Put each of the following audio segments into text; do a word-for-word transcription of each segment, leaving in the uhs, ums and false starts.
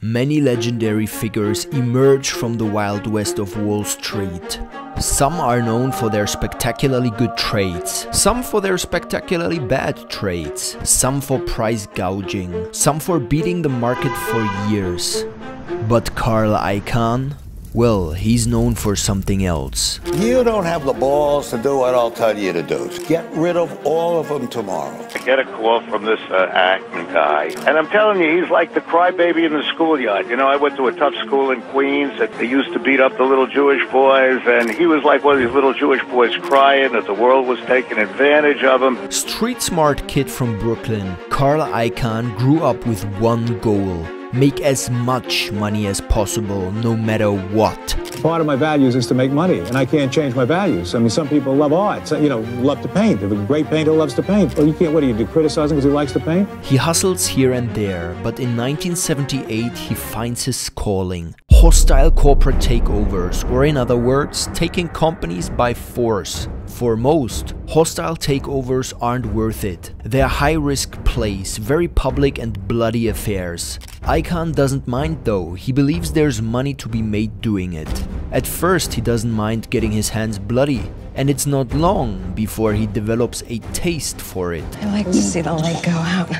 Many legendary figures emerge from the Wild West of Wall Street. Some are known for their spectacularly good trades, some for their spectacularly bad trades, some for price gouging, some for beating the market for years. But Carl Icahn? Well, he's known for something else. You don't have the balls to do what I'll tell you to do. Get rid of all of them tomorrow. I get a call from this uh, Ackman guy, and I'm telling you, he's like the crybaby in the schoolyard. You know, I went to a tough school in Queens, and they used to beat up the little Jewish boys, and he was like one of these little Jewish boys crying that the world was taking advantage of him. Street smart kid from Brooklyn, Carl Icahn grew up with one goal. Make as much money as possible, no matter what. Part of my values is to make money, and I can't change my values. I mean, some people love art, you know, love to paint. If a great painter loves to paint, well, you can't, what do you do, criticize him because he likes to paint? He hustles here and there, but in nineteen seventy-eight, he finds his calling. Hostile corporate takeovers, or in other words, taking companies by force. For most, hostile takeovers aren't worth it. They're high-risk plays, very public and bloody affairs. Icahn doesn't mind though, he believes there's money to be made doing it. At first he doesn't mind getting his hands bloody, and it's not long before he develops a taste for it. I like to see the light go out.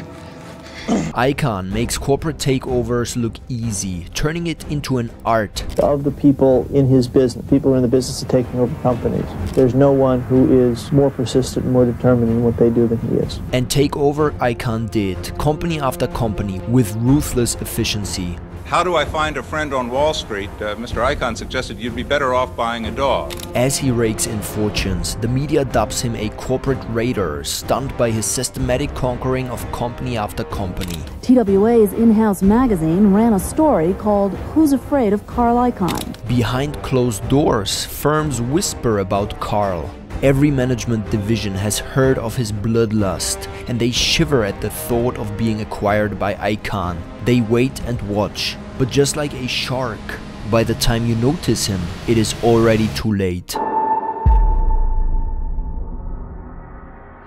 Icahn makes corporate takeovers look easy, turning it into an art. Of the people in his business, people are in the business of taking over companies. There's no one who is more persistent and more determined in what they do than he is. And takeover Icahn did, company after company, with ruthless efficiency. How do I find a friend on Wall Street? Uh, Mister Icahn suggested you'd be better off buying a dog. As he rakes in fortunes, the media dubs him a corporate raider, stunned by his systematic conquering of company after company. T W A's in-house magazine ran a story called Who's Afraid of Carl Icahn? Behind closed doors, firms whisper about Carl. Every management division has heard of his bloodlust, and they shiver at the thought of being acquired by Icahn. They wait and watch, but just like a shark, by the time you notice him, it is already too late.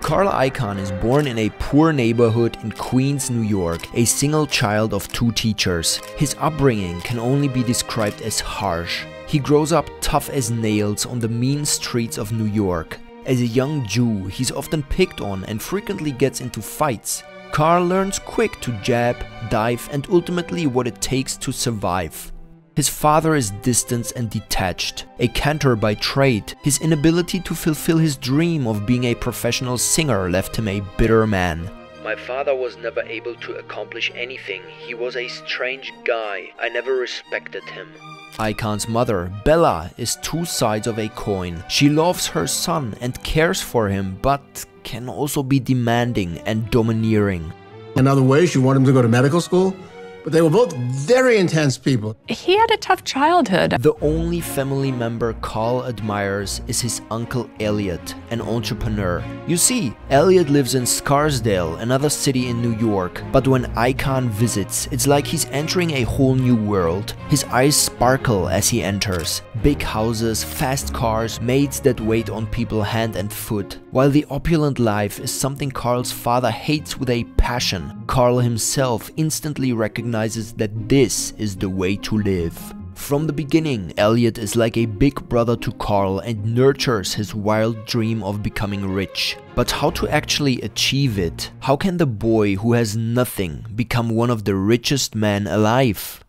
Carl Icahn is born in a poor neighborhood in Queens, New York, a single child of two teachers. His upbringing can only be described as harsh. He grows up tough as nails on the mean streets of New York. As a young Jew, he's often picked on and frequently gets into fights. Carl learns quick to jab, dive, and ultimately what it takes to survive. His father is distant and detached. A cantor by trade, his inability to fulfill his dream of being a professional singer left him a bitter man. My father was never able to accomplish anything. He was a strange guy. I never respected him. Icahn's mother, Bella, is two sides of a coin. She loves her son and cares for him, but can also be demanding and domineering. In other ways, she wanted him to go to medical school, but they were both very intense people. He had a tough childhood. The only family member Carl admires is his uncle Elliot, an entrepreneur. You see, Elliot lives in Scarsdale, another city in New York, but when Icahn visits, it's like he's entering a whole new world. His eyes sparkle as he enters. Big houses, fast cars, maids that wait on people hand and foot. While the opulent life is something Carl's father hates with a passion, Carl himself instantly recognizes that this is the way to live. From the beginning, Elliot is like a big brother to Carl and nurtures his wild dream of becoming rich. But how to actually achieve it? How can the boy who has nothing become one of the richest men alive?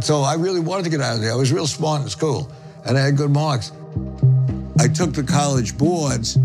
So I really wanted to get out of there. I was real smart in school and I had good marks. I took the college boards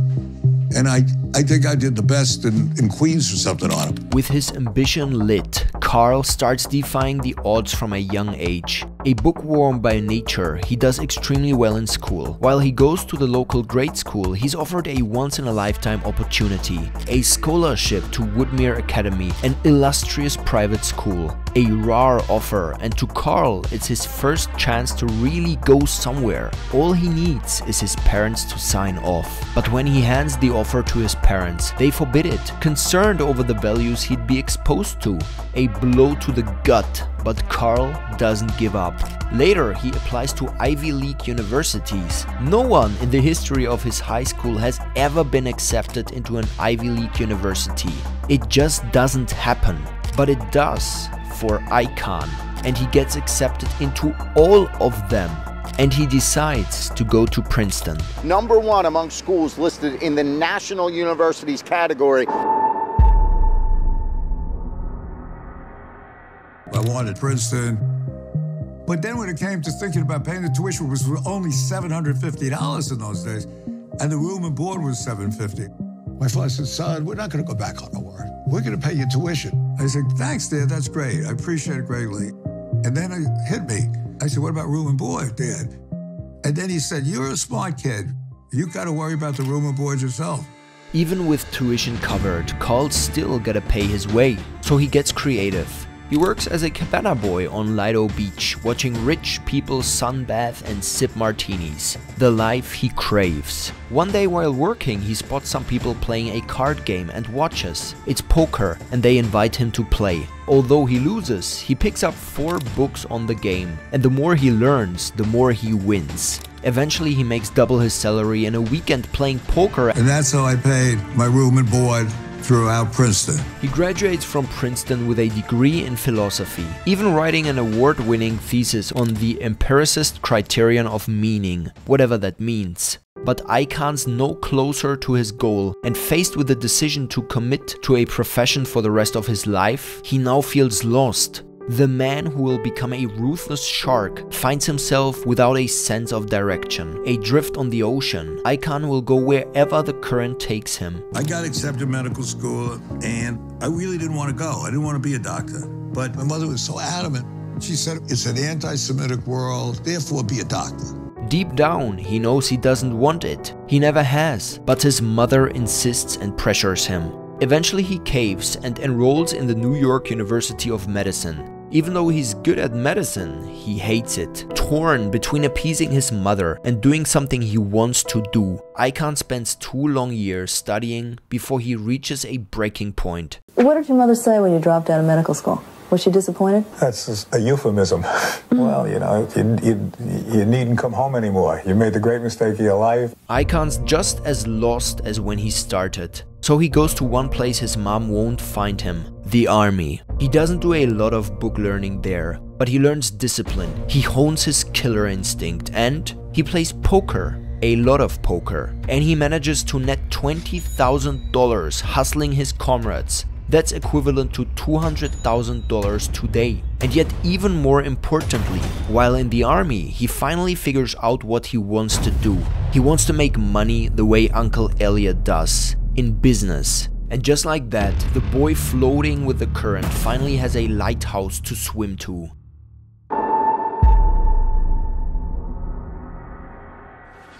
and I, I think I did the best in, in Queens or something on it. With his ambition lit, Carl starts defying the odds from a young age. A bookworm by nature, he does extremely well in school. While he goes to the local grade school, he's offered a once-in-a-lifetime opportunity. A scholarship to Woodmere Academy, an illustrious private school. A rare offer, and to Carl, it's his first chance to really go somewhere. All he needs is his parents to sign off. But when he hands the offer to his parents. They forbid it, concerned over the values he'd be exposed to. A blow to the gut, but Carl doesn't give up. Later, he applies to Ivy League universities. No one in the history of his high school has ever been accepted into an Ivy League university. It just doesn't happen. But it does for Icahn, and he gets accepted into all of them. And he decides to go to Princeton. Number one among schools listed in the National Universities category. I wanted Princeton. But then when it came to thinking about paying the tuition, which was only seven hundred fifty dollars in those days, and the room and board was seven hundred fifty dollars. My father said, son, we're not gonna go back on the word. We're gonna pay your tuition. I said, thanks, Dad, that's great. I appreciate it greatly. And then it hit me. I said, what about room and board, Dad? And then he said, you're a smart kid. You gotta worry about the room and board yourself. Even with tuition covered, Carl's still gotta pay his way. So he gets creative. He works as a cabana boy on Lido Beach, watching rich people sunbathe and sip martinis. The life he craves. One day while working, he spots some people playing a card game and watches. It's poker, and they invite him to play. Although he loses, he picks up four books on the game, and the more he learns, the more he wins. Eventually, he makes double his salary in a weekend playing poker. And that's how I paid my room and board throughout Princeton. He graduates from Princeton with a degree in philosophy, even writing an award-winning thesis on the empiricist criterion of meaning, whatever that means. But Icahn's no closer to his goal, and faced with the decision to commit to a profession for the rest of his life, he now feels lost. The man who will become a ruthless shark finds himself without a sense of direction, adrift on the ocean. Icahn will go wherever the current takes him. I got accepted to medical school, and I really didn't want to go. I didn't want to be a doctor. But my mother was so adamant. She said, it's an anti-Semitic world, therefore be a doctor. Deep down, he knows he doesn't want it. He never has. But his mother insists and pressures him. Eventually, he caves and enrolls in the New York University of Medicine. Even though he's good at medicine, he hates it. Torn between appeasing his mother and doing something he wants to do, Icahn spends two long years studying before he reaches a breaking point. What did your mother say when you dropped out of medical school? Was she disappointed? That's a euphemism. Mm. Well, you know, you, you, you needn't come home anymore. You made the great mistake of your life. Icahn's just as lost as when he started. So he goes to one place his mom won't find him, the army. He doesn't do a lot of book learning there, but he learns discipline. He hones his killer instinct, and he plays poker. A lot of poker. And he manages to net twenty thousand dollars hustling his comrades. That's equivalent to two hundred thousand dollars today. And yet, even more importantly, while in the army, he finally figures out what he wants to do. He wants to make money the way Uncle Elliot does, in business. And just like that, the boy floating with the current finally has a lighthouse to swim to.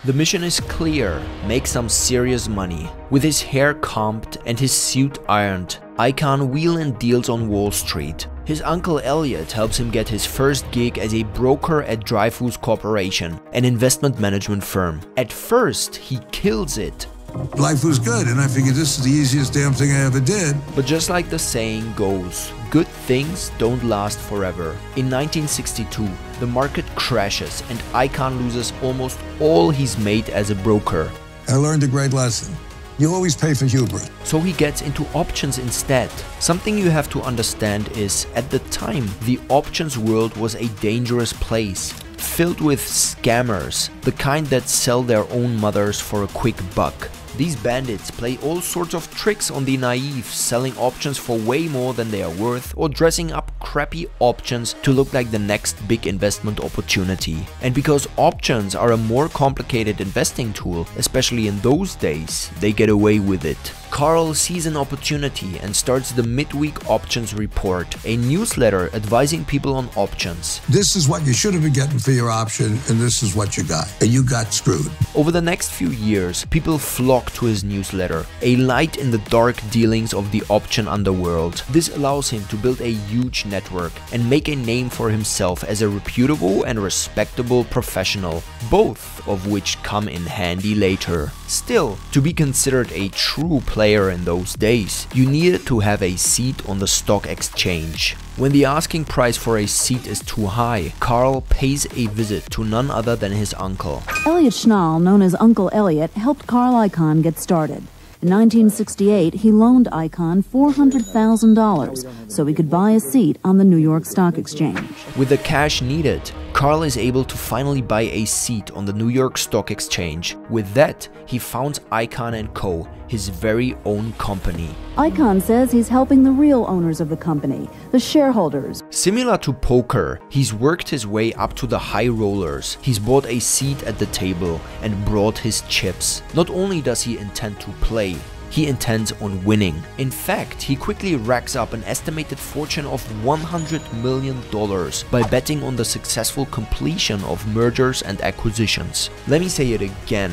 The mission is clear, make some serious money. With his hair combed and his suit ironed, Icahn wheels and deals on Wall Street. His uncle Elliot helps him get his first gig as a broker at Dreyfus Corporation, an investment management firm. At first, he kills it. Life was good, and I figured this is the easiest damn thing I ever did. But just like the saying goes, good things don't last forever. In nineteen sixty-two, the market crashes, and Icahn loses almost all he's made as a broker. I learned a great lesson. You always pay for hubris. So he gets into options instead. Something you have to understand is, at the time, the options world was a dangerous place, filled with scammers, the kind that sell their own mothers for a quick buck. These bandits play all sorts of tricks on the naive, selling options for way more than they are worth or dressing up crappy options to look like the next big investment opportunity. And because options are a more complicated investing tool, especially in those days, they get away with it. Carl sees an opportunity and starts the Midweek Options Report, a newsletter advising people on options. This is what you should have been getting for your option, and this is what you got, and you got screwed. Over the next few years, people flock to his newsletter, a light in the dark dealings of the option underworld. This allows him to build a huge network and make a name for himself as a reputable and respectable professional, both of which come in handy later. Still, to be considered a true player in those days, you needed to have a seat on the stock exchange. When the asking price for a seat is too high, Carl pays a visit to none other than his uncle. Elliot Schnall, known as Uncle Elliot, helped Carl Icahn get started. In nineteen sixty-eight, he loaned Icahn four hundred thousand dollars so he could buy a seat on the New York Stock Exchange. With the cash needed, Carl is able to finally buy a seat on the New York Stock Exchange. With that, he founds Icahn and Co., his very own company. Icahn says he's helping the real owners of the company, the shareholders. Similar to poker, he's worked his way up to the high rollers. He's bought a seat at the table and brought his chips. Not only does he intend to play, he intends on winning. In fact, he quickly racks up an estimated fortune of one hundred million dollars by betting on the successful completion of mergers and acquisitions. Let me say it again,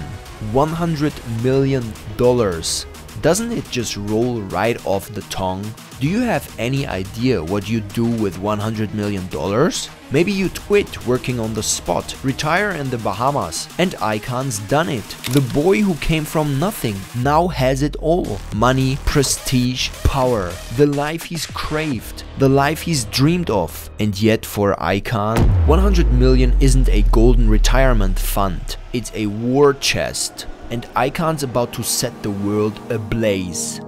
one hundred million dollars. Doesn't it just roll right off the tongue? Do you have any idea what you do with one hundred million dollars? Maybe you quit working on the spot, retire in the Bahamas, and Icahn's done it. The boy who came from nothing now has it all. Money, prestige, power, the life he's craved, the life he's dreamed of. And yet for Icahn, one hundred million isn't a golden retirement fund, it's a war chest. And Icahn's about to set the world ablaze.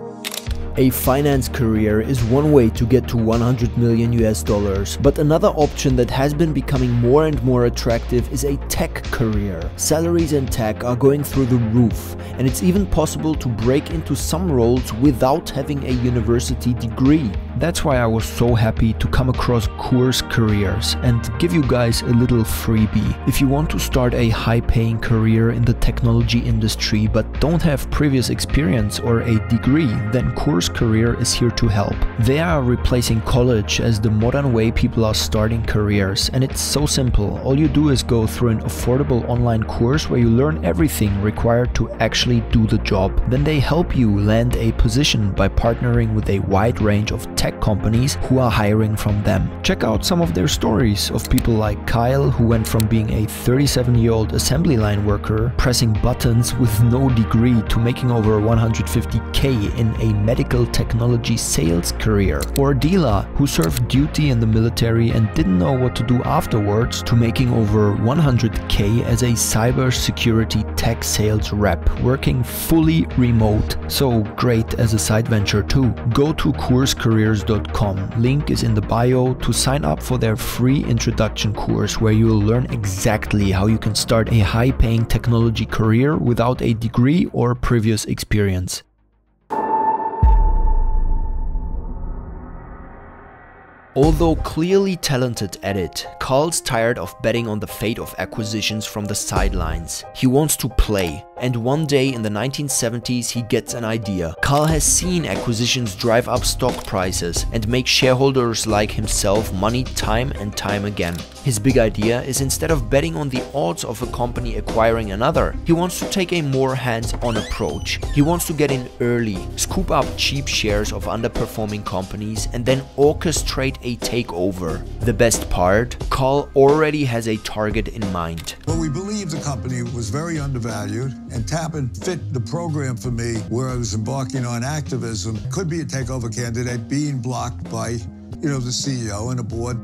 A finance career is one way to get to one hundred million U S dollars, but another option that has been becoming more and more attractive is a tech career. Salaries in tech are going through the roof, and it's even possible to break into some roles without having a university degree. That's why I was so happy to come across CourseCareers and give you guys a little freebie. If you want to start a high-paying career in the technology industry but don't have previous experience or a degree, then CourseCareer is here to help. They are replacing college as the modern way people are starting careers, and it's so simple. All you do is go through an affordable online course where you learn everything required to actually do the job. Then they help you land a position by partnering with a wide range of tech companies who are hiring from them. Check out some of their stories of people like Kyle, who went from being a thirty-seven-year-old assembly line worker pressing buttons with no degree to making over one hundred fifty K in a medical technology sales career, or Dila, who served duty in the military and didn't know what to do afterwards, to making over one hundred K as a cybersecurity tech sales rep working fully remote. So great as a side venture too. Go to CourseCareers. Link is in the bio to sign up for their free introduction course where you'll learn exactly how you can start a high-paying technology career without a degree or previous experience. Although clearly talented at it, Carl's tired of betting on the fate of acquisitions from the sidelines. He wants to play, and one day in the nineteen seventies he gets an idea. Carl has seen acquisitions drive up stock prices and make shareholders like himself money time and time again. His big idea is, instead of betting on the odds of a company acquiring another, he wants to take a more hands-on approach. He wants to get in early, scoop up cheap shares of underperforming companies, and then orchestrate a takeover. The best part? Carl already has a target in mind. Well, we believe the company was very undervalued, and Tappan fit the program for me where I was embarking on activism. Could be a takeover candidate being blocked by, you know, the C E O and the board.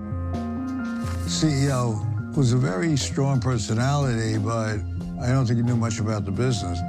The C E O was a very strong personality, but I don't think he knew much about the business.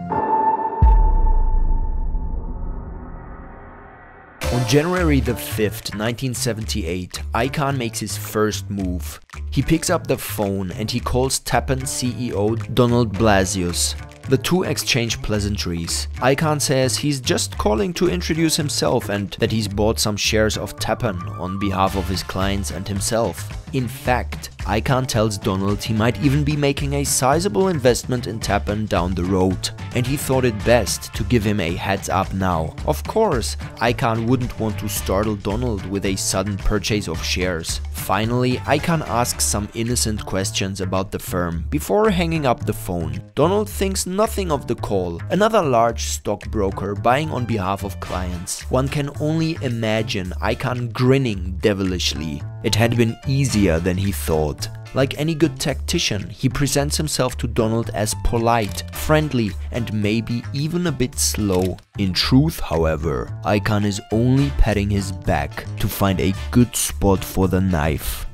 On January the fifth, nineteen seventy-eight, Icahn makes his first move. He picks up the phone and he calls Tappan C E O Donald Blasius. The two exchange pleasantries. Icahn says he's just calling to introduce himself and that he's bought some shares of Tappan on behalf of his clients and himself. In fact, Icahn tells Donald he might even be making a sizable investment in Tappan down the road, and he thought it best to give him a heads up now. Of course, Icahn wouldn't want to startle Donald with a sudden purchase of shares. Finally, Icahn asks some innocent questions about the firm before hanging up the phone. Donald thinks nothing of the call, another large stockbroker buying on behalf of clients. One can only imagine Icahn grinning devilishly. It had been easier than he thought. Like any good tactician, he presents himself to Donald as polite, friendly, and maybe even a bit slow. In truth, however, Icahn is only patting his back to find a good spot for the knife.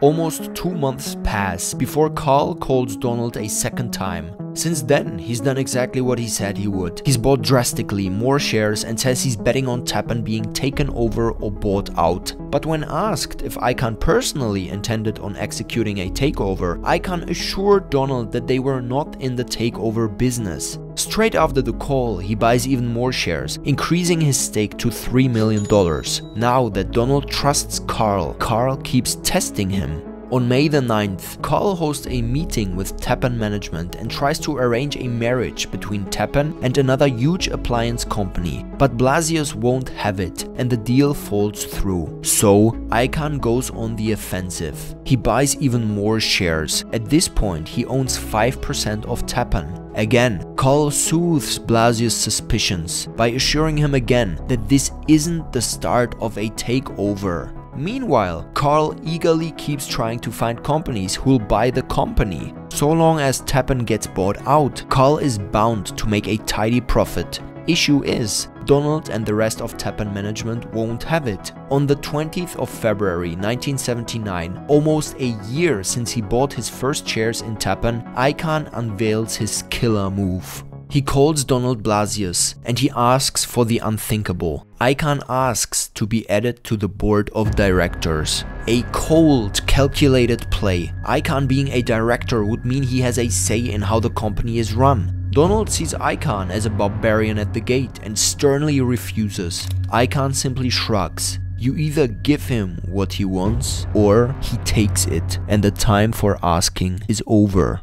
Almost two months pass before Carl calls Donald a second time. Since then, he's done exactly what he said he would. He's bought drastically more shares and says he's betting on Tappan being taken over or bought out. But when asked if Icahn personally intended on executing a takeover, Icahn assured Donald that they were not in the takeover business. Straight after the call, he buys even more shares, increasing his stake to three million dollars. Now that Donald trusts Carl, Carl keeps testing him. On May the ninth, Carl hosts a meeting with Tappan management and tries to arrange a marriage between Tappan and another huge appliance company. But Blasius won't have it and the deal falls through. So, Icahn goes on the offensive. He buys even more shares. At this point, he owns five percent of Tappan. Again, Carl soothes Blasius' suspicions by assuring him again that this isn't the start of a takeover. Meanwhile, Carl eagerly keeps trying to find companies who'll buy the company. So long as Tappan gets bought out, Carl is bound to make a tidy profit. Issue is, Donald and the rest of Tappan management won't have it. On the twentieth of February nineteen seventy-nine, almost a year since he bought his first shares in Tappan, Icahn unveils his killer move. He calls Donald Blasius and he asks for the unthinkable. Icahn asks to be added to the board of directors. A cold, calculated play. Icahn being a director would mean he has a say in how the company is run. Donald sees Icahn as a barbarian at the gate and sternly refuses. Icahn simply shrugs. You either give him what he wants or he takes it, and the time for asking is over.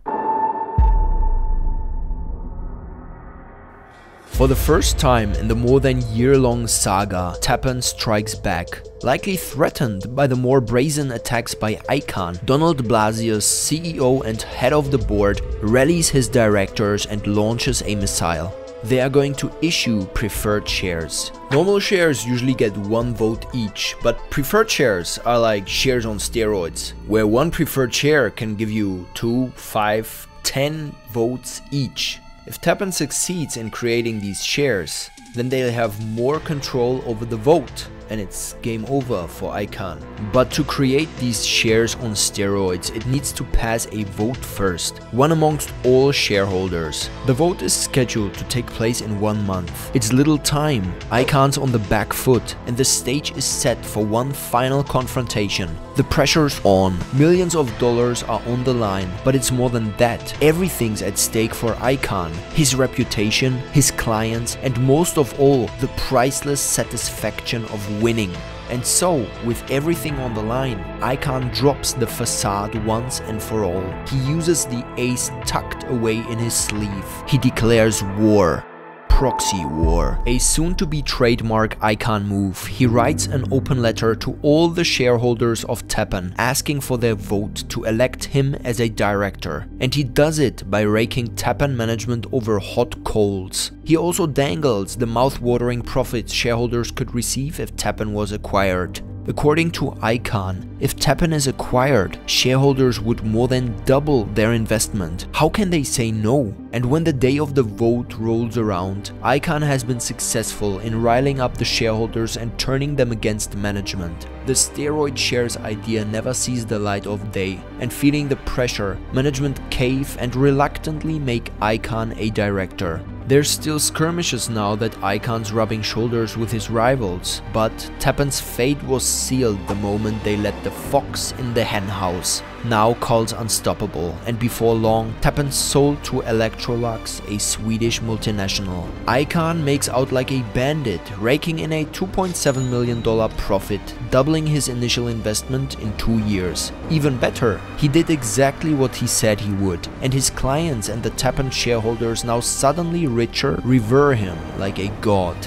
For the first time in the more than year-long saga, Tappan strikes back. Likely threatened by the more brazen attacks by Icahn, Donald Blasius, C E O and head of the board, rallies his directors and launches a missile. They are going to issue preferred shares. Normal shares usually get one vote each, but preferred shares are like shares on steroids, where one preferred share can give you two, five, ten votes each. If Tappan succeeds in creating these shares, then they'll have more control over the vote, and it's game over for Icahn. But to create these shares on steroids, it needs to pass a vote first, one amongst all shareholders. The vote is scheduled to take place in one month. It's little time. Icahn's on the back foot, and the stage is set for one final confrontation. The pressure's on. Millions of dollars are on the line, but it's more than that. Everything's at stake for Icahn. His reputation, his clients, and most of all, the priceless satisfaction of winning. And so, with everything on the line, Icahn drops the facade once and for all. He uses the ace tucked away in his sleeve. He declares war. Proxy war. A soon-to-be trademark Icahn move, he writes an open letter to all the shareholders of Tappan, asking for their vote to elect him as a director. And he does it by raking Tappan management over hot coals. He also dangles the mouth-watering profits shareholders could receive if Tappan was acquired. According to Icahn, if Tappan is acquired, shareholders would more than double their investment. How can they say no? And when the day of the vote rolls around, Icahn has been successful in riling up the shareholders and turning them against management. The steroid shares idea never sees the light of day, and feeling the pressure, management cave and reluctantly make Icahn a director. There's still skirmishes now that Icahn's rubbing shoulders with his rivals, but Tappan's fate was sealed the moment they let the fox in the henhouse. now called unstoppable, and before long Tappan sold to Electrolux, a Swedish multinational. Icahn makes out like a bandit, raking in a two point seven million dollars profit, doubling his initial investment in two years. Even better, he did exactly what he said he would, and his clients and the Tappan shareholders, now suddenly richer, revere him like a god.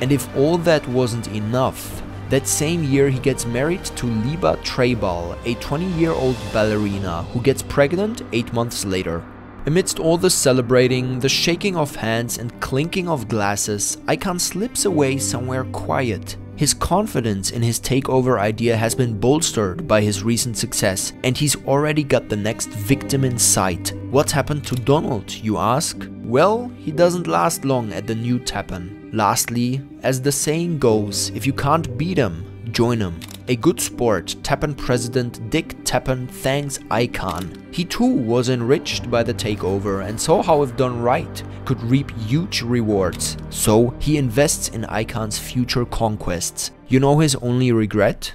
And if all that wasn't enough, that same year he gets married to Liba Trebal, a twenty-year-old ballerina who gets pregnant eight months later. Amidst all the celebrating, the shaking of hands and clinking of glasses, Icahn slips away somewhere quiet. His confidence in his takeover idea has been bolstered by his recent success, and he's already got the next victim in sight. What happened to Donald, you ask? Well, he doesn't last long at the new Tappan. Lastly, as the saying goes, if you can't beat 'em, join 'em. A good sport, Tappan president Dick Tappan thanks Icahn. He too was enriched by the takeover and saw how, if done right, could reap huge rewards. So he invests in Icahn's future conquests. You know his only regret?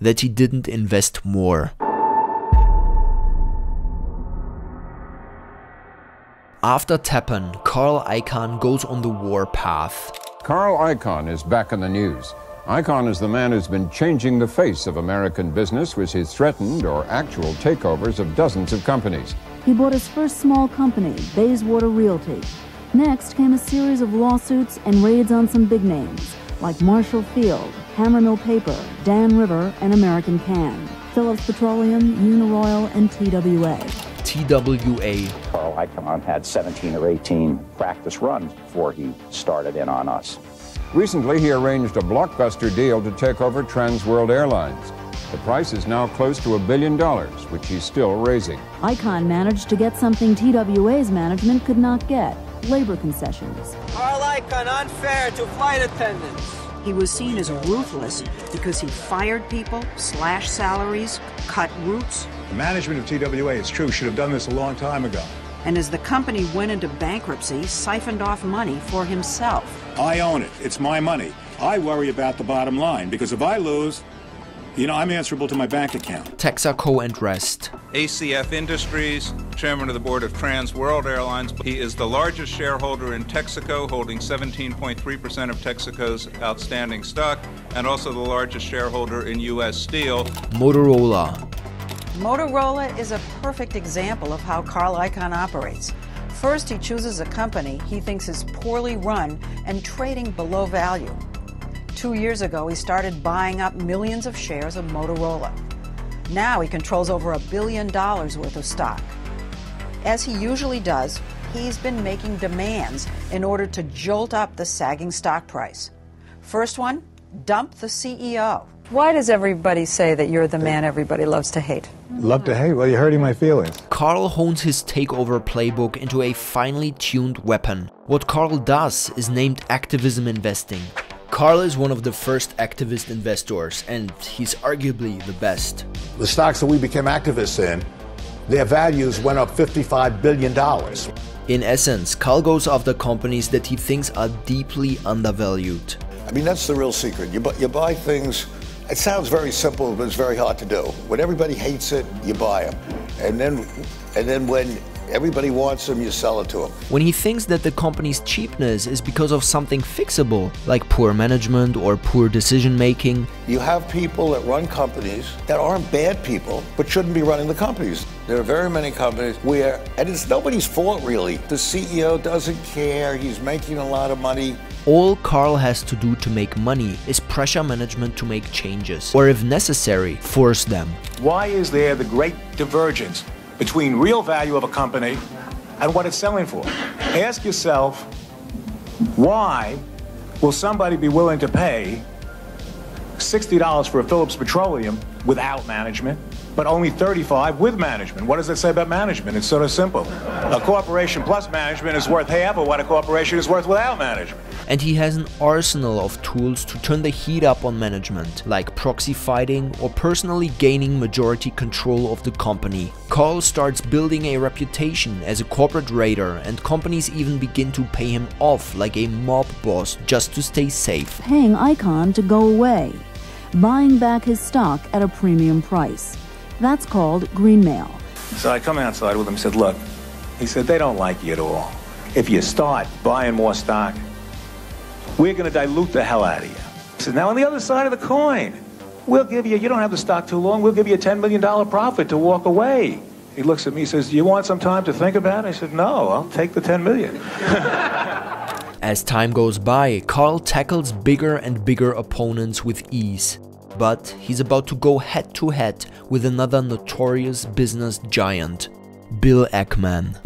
That he didn't invest more. After Tappan, Carl Icahn goes on the war path. Carl Icahn is back in the news. Icahn is the man who's been changing the face of American business with his threatened or actual takeovers of dozens of companies. He bought his first small company, Bayswater Realty. Next came a series of lawsuits and raids on some big names, like Marshall Field, Hammermill Paper, Dan River, and American Can, Phillips Petroleum, Uniroyal, and T W A. T W A. Carl Icahn had seventeen or eighteen practice runs before he started in on us. Recently, he arranged a blockbuster deal to take over Trans World Airlines. The price is now close to a billion dollars, which he's still raising. Icahn managed to get something T W A's management could not get, labor concessions. Carl Icahn unfair to flight attendants. He was seen as ruthless because he fired people, slashed salaries, cut routes. The management of T W A, it's true, should have done this a long time ago. And as the company went into bankruptcy, siphoned off money for himself. I own it. It's my money. I worry about the bottom line, because if I lose, you know, I'm answerable to my bank account. Texaco and rest. A C F Industries, chairman of the board of Trans World Airlines. He is the largest shareholder in Texaco, holding seventeen point three percent of Texaco's outstanding stock, and also the largest shareholder in U S Steel. Motorola. Motorola is a perfect example of how Carl Icahn operates. First, he chooses a company he thinks is poorly run and trading below value. Two years ago, he started buying up millions of shares of Motorola. Now he controls over a billion dollars worth of stock. As he usually does, he's been making demands in order to jolt up the sagging stock price. First one, dump the C E O. Why does everybody say that you're the man everybody loves to hate? Love to hate? Well, you're hurting my feelings. Carl hones his takeover playbook into a finely tuned weapon. What Carl does is named activism investing. Carl is one of the first activist investors, and he's arguably the best. The stocks that we became activists in, their values went up fifty-five billion dollars. In essence, Carl goes after companies that he thinks are deeply undervalued. I mean, that's the real secret. You buy, you buy things. It sounds very simple, but it's very hard to do. When everybody hates it, you buy them. And then, and then when everybody wants them, you sell it to them. When he thinks that the company's cheapness is because of something fixable, like poor management or poor decision-making. You have people that run companies that aren't bad people, but shouldn't be running the companies. There are very many companies where, and it's nobody's fault really, the C E O doesn't care, he's making a lot of money. All Carl has to do to make money is pressure management to make changes, or if necessary, force them. Why is there the great divergence between real value of a company and what it's selling for? Ask yourself, why will somebody be willing to pay sixty dollars for a Phillips Petroleum without management, but only thirty-five dollars with management? What does it say about management? It's sort of simple. A corporation plus management is worth half of what a corporation is worth without management. And he has an arsenal of tools to turn the heat up on management, like proxy fighting or personally gaining majority control of the company. Carl starts building a reputation as a corporate raider, and companies even begin to pay him off like a mob boss just to stay safe. Paying Icahn to go away, buying back his stock at a premium price. That's called greenmail. So I come outside with him and said, look, he said, they don't like you at all. If you start buying more stock, we're going to dilute the hell out of you. I said, now on the other side of the coin, we'll give you, you don't have the stock too long, we'll give you a ten million dollars profit to walk away. He looks at me, says, do you want some time to think about it? I said, no, I'll take the ten million dollars. As time goes by, Carl tackles bigger and bigger opponents with ease. But he's about to go head-to-head with another notorious business giant, Bill Ackman.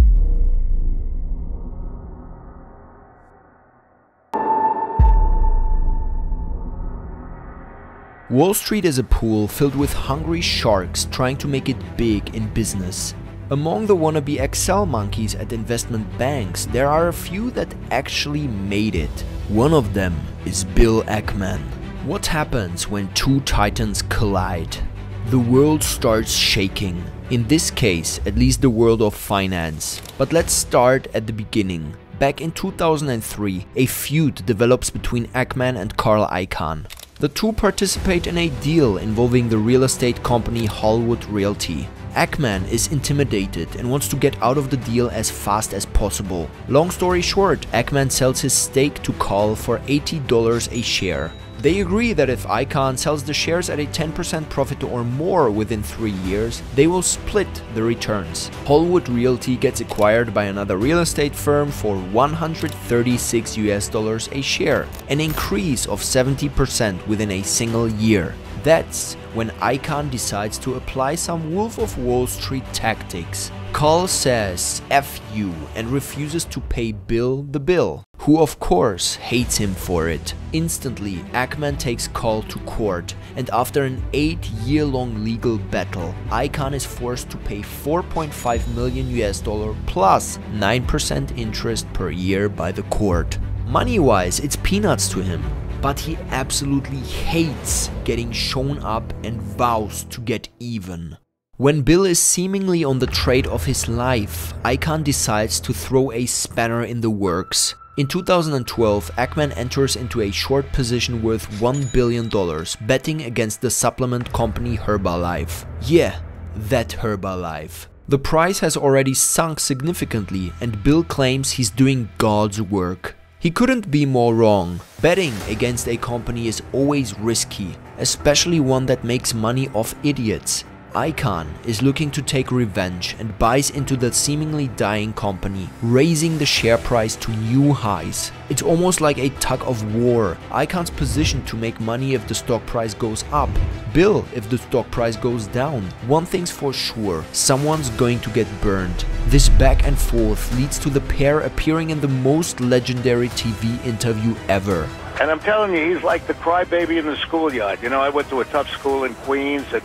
Wall Street is a pool filled with hungry sharks trying to make it big in business. Among the wannabe Excel monkeys at investment banks, there are a few that actually made it. One of them is Bill Ackman. What happens when two titans collide? The world starts shaking. In this case, at least the world of finance. But let's start at the beginning. Back in two thousand three, a feud develops between Ackman and Carl Icahn. The two participate in a deal involving the real estate company Hallwood Realty. Ackman is intimidated and wants to get out of the deal as fast as possible. Long story short, Ackman sells his stake to Carl for eighty dollars a share. They agree that if Icahn sells the shares at a ten percent profit or more within three years, they will split the returns. Hallwood Realty gets acquired by another real estate firm for one hundred thirty-six U S dollars a share, an increase of seventy percent within a single year. That's when Icahn decides to apply some Wolf of Wall Street tactics. Carl says F you and refuses to pay Bill the bill, who of course hates him for it. Instantly, Ackman takes Carl to court, and after an eight-year-long legal battle, Icahn is forced to pay four point five million U S dollars plus nine percent interest per year by the court. Money-wise, it's peanuts to him, but he absolutely hates getting shown up and vows to get even. When Bill is seemingly on the trade of his life, Icahn decides to throw a spanner in the works. In two thousand twelve, Ackman enters into a short position worth one billion dollars, betting against the supplement company Herbalife. Yeah, that Herbalife. The price has already sunk significantly, and Bill claims he's doing God's work. He couldn't be more wrong. Betting against a company is always risky, especially one that makes money off idiots. Icahn is looking to take revenge and buys into the seemingly dying company, raising the share price to new highs. It's almost like a tug of war. Icahn's positioned to make money if the stock price goes up, Bill if the stock price goes down. One thing's for sure, someone's going to get burned. This back and forth leads to the pair appearing in the most legendary T V interview ever. And I'm telling you, he's like the crybaby in the schoolyard. You know, I went to a tough school in Queens, and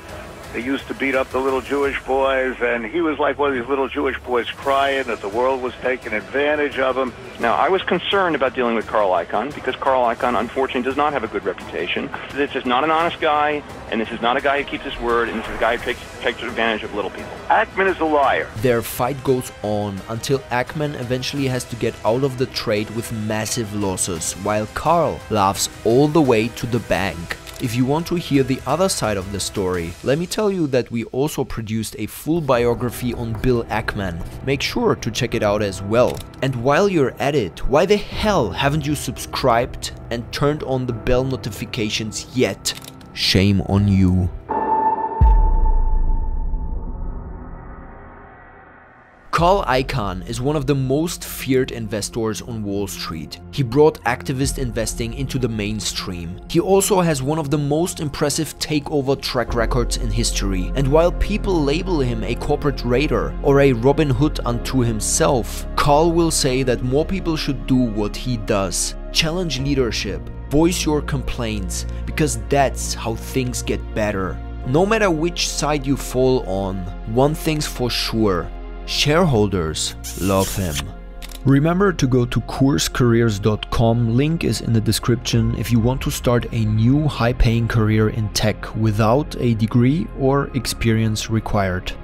they used to beat up the little Jewish boys, and he was like one of these little Jewish boys crying that the world was taking advantage of him. Now, I was concerned about dealing with Carl Icahn because Carl Icahn, unfortunately, does not have a good reputation. This is not an honest guy, and this is not a guy who keeps his word, and this is a guy who takes, takes advantage of little people. Ackman is a liar. Their fight goes on until Ackman eventually has to get out of the trade with massive losses, while Carl laughs all the way to the bank. If you want to hear the other side of the story, let me tell you that we also produced a full biography on Bill Ackman. Make sure to check it out as well. And while you're at it, why the hell haven't you subscribed and turned on the bell notifications yet? Shame on you. Carl Icahn is one of the most feared investors on Wall Street. He brought activist investing into the mainstream. He also has one of the most impressive takeover track records in history. And while people label him a corporate raider or a Robin Hood unto himself, Carl will say that more people should do what he does. Challenge leadership, voice your complaints, because that's how things get better. No matter which side you fall on, one thing's for sure. Shareholders love him. Remember to go to Course Careers dot com, link is in the description, if you want to start a new high-paying career in tech without a degree or experience required.